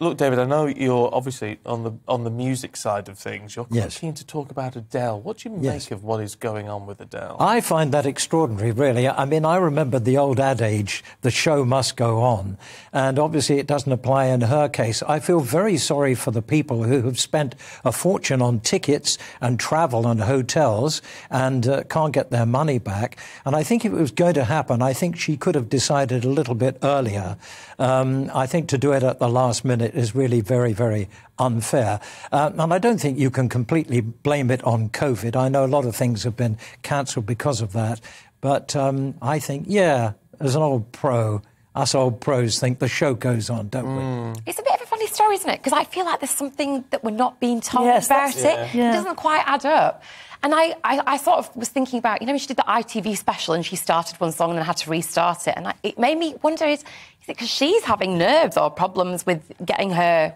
Look, David, I know you're obviously on the music side of things. You're quite keen to talk about Adele. What do you make of what is going on with Adele? I find that extraordinary, really. I mean, I remember the old adage, the show must go on. And obviously it doesn't apply in her case. I feel very sorry for the people who have spent a fortune on tickets and travel and hotels and can't get their money back. And I think if it was going to happen, I think she could have decided a little bit earlier. I think to do it at the last minute is really very, very unfair. And I don't think you can completely blame it on COVID. I know a lot of things have been cancelled because of that. But I think, as an old pro, us old pros think the show goes on, don't we? It's a bit of a funny story, isn't it? Because I feel like there's something that we're not being told about it. It doesn't quite add up. And I sort of was thinking about, she did the ITV special and she started one song and then had to restart it. And it made me wonder, is it because she's having nerves or problems with getting her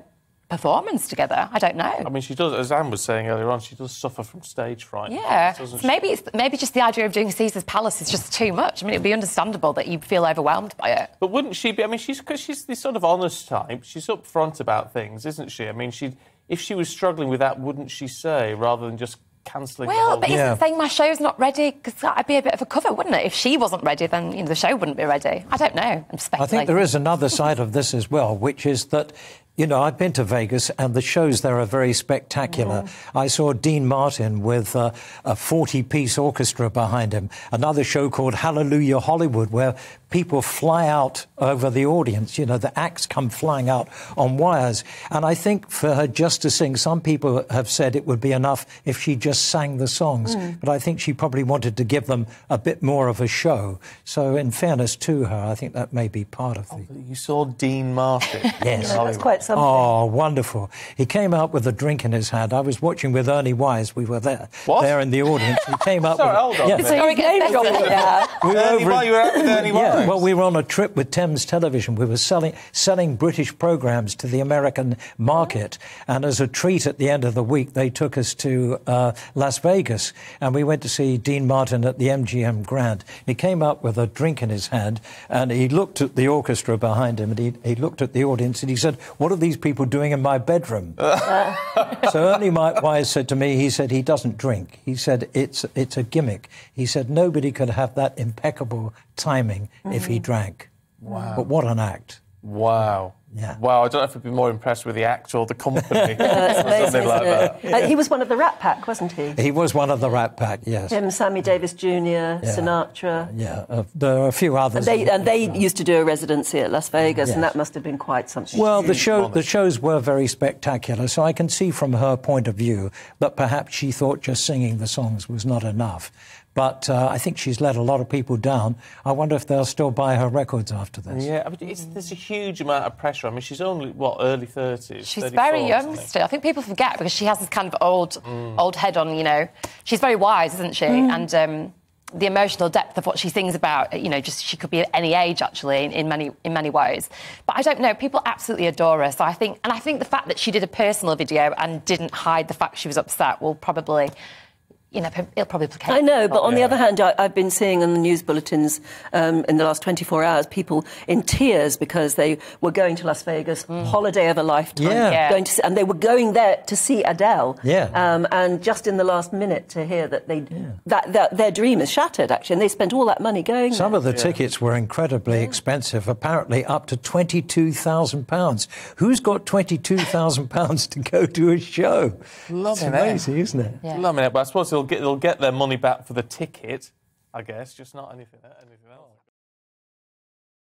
performance together? I don't know. I mean, she does, as Anne was saying earlier on, she does suffer from stage fright. Yeah. Maybe just the idea of doing Caesar's Palace is just too much. I mean, it would be understandable that you'd feel overwhelmed by it. But wouldn't she be? I mean, she's this sort of honest type. She's upfront about things, isn't she? I mean, if she was struggling with that, wouldn't she say, rather than just cancelling the whole thing? Well, but isn't saying my show's not ready, because that'd be a bit of a cover, wouldn't it? If she wasn't ready, then the show wouldn't be ready. I don't know. I'm speculating. I think there is another side of this as well, which is that, I've been to Vegas and the shows there are very spectacular. I saw Dean Martin with a 40-piece orchestra behind him. Another show called Hallelujah Hollywood, where people fly out over the audience. The acts come flying out on wires. And I think for her just to sing, some people have said it would be enough if she just sang the songs. But I think she probably wanted to give them a bit more of a show. So in fairness to her, I think that may be part of the... You saw Dean Martin? Yes. That's quite something. Oh, wonderful. He came out with a drink in his hand. I was watching with Ernie Wise. We were there in the audience. He came out with... Ernie Wise? Well, we were on a trip with Thames Television. We were selling British programmes to the American market. And as a treat at the end of the week, they took us to Las Vegas. And we went to see Dean Martin at the MGM Grand. He came out with a drink in his hand and he looked at the orchestra behind him and he looked at the audience and he said, "What are these people doing in my bedroom?" So Ernie Wise said to me, he said, he doesn't drink. He said, it's a gimmick. He said, nobody could have that impeccable timing if he drank. Wow. But what an act. Wow. Yeah. Wow, I don't know if I'd be more impressed with the act or the company. That's amazing, isn't it? He was one of the Rat Pack, wasn't he? He was one of the Rat Pack, yes. Him, Sammy Davis Jr., Sinatra. Yeah, there are a few others. And they used to do a residency at Las Vegas, and that must have been quite something. Well, the shows were very spectacular, so I can see from her point of view that perhaps she thought just singing the songs was not enough. But I think she's let a lot of people down. I wonder if they'll still buy her records after this. Yeah, I mean, there's a huge amount of pressure. I mean, she's only, what, early 30s? She's very young still. I think people forget because she has this kind of old head on, She's very wise, isn't she? And the emotional depth of what she sings about, just she could be at any age, actually, in many ways. But I don't know, people absolutely adore her. So I think... And I think the fact that she did a personal video and didn't hide the fact she was upset will probably... it'll probably... I know, but on the other hand, I've been seeing on the news bulletins in the last 24 hours, people in tears because they were going to Las Vegas, holiday of a lifetime, and they were going there to see Adele. Yeah. And just in the last minute to hear that their dream is shattered, actually, and they spent all that money going Some of the tickets were incredibly expensive, apparently up to £22,000. Who's got £22,000 to go to a show? It's amazing, isn't it? Yeah. Loving it, but I suppose it'll get their money back for the ticket, I guess, just not anything else.